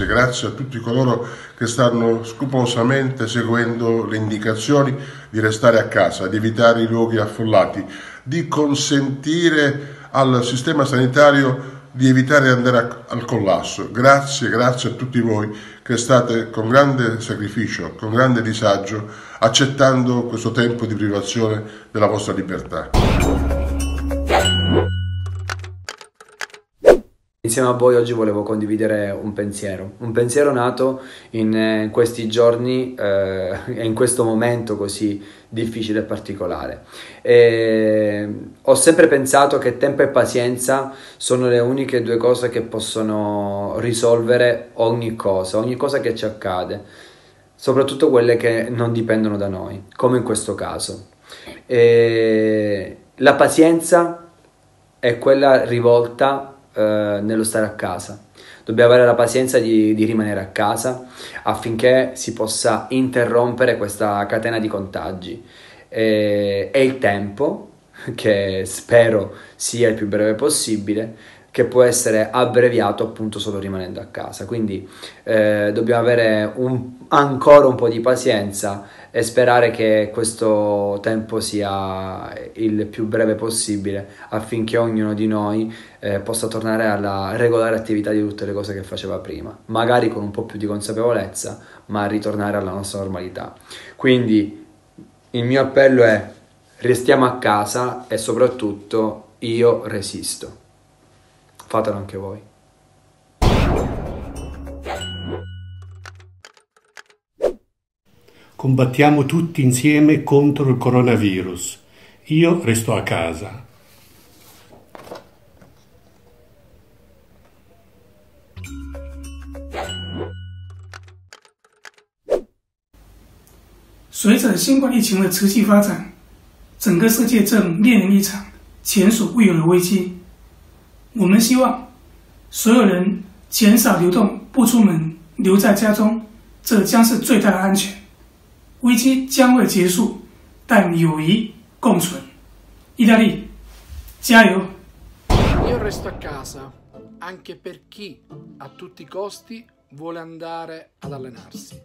Grazie a tutti coloro che stanno scrupolosamente seguendo le indicazioni di restare a casa, di evitare i luoghi affollati, di consentire al sistema sanitario di evitare di andare al collasso. Grazie a tutti voi che state con grande sacrificio, con grande disagio, accettando questo tempo di privazione della vostra libertà. Insieme a voi oggi volevo condividere un pensiero nato in questi giorni e in questo momento così difficile e particolare. Ho sempre pensato che tempo e pazienza sono le uniche due cose che possono risolvere ogni cosa che ci accade, soprattutto quelle che non dipendono da noi, come in questo caso. La pazienza è quella rivolta nello stare a casa. Dobbiamo avere la pazienza di rimanere a casa affinché si possa interrompere questa catena di contagi, e il tempo, che spero sia il più breve possibile, che può essere abbreviato appunto solo rimanendo a casa. Quindi dobbiamo avere ancora un po' di pazienza e sperare che questo tempo sia il più breve possibile affinché ognuno di noi possa tornare alla regolare attività di tutte le cose che faceva prima, magari con un po' più di consapevolezza, ma ritornare alla nostra normalità. Quindi il mio appello è: restiamo a casa e soprattutto io resisto. Fatelo anche voi. Combattiamo tutti insieme contro il coronavirus. Io resto a casa.随着新冠疫情的持续发展，整个世界正面临一场前所未有的危机。我们希望所有人减少流动，不出门，留在家中，这将是最大的安全。危机将会结束，但友谊共存。意大利，加油！ Io resto a casa, anche per chi a tutti i costi vuole andare ad allenarsi.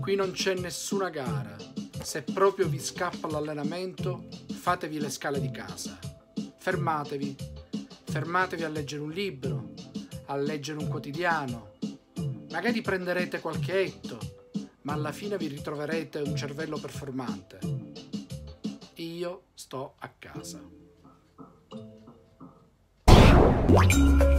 Qui non c'è nessuna gara. Se proprio vi scappa l'allenamento, fatevi le scale di casa. Fermatevi a leggere un libro, a leggere un quotidiano. Magari prenderete qualche etto, ma alla fine vi ritroverete un cervello performante. Io sto a casa.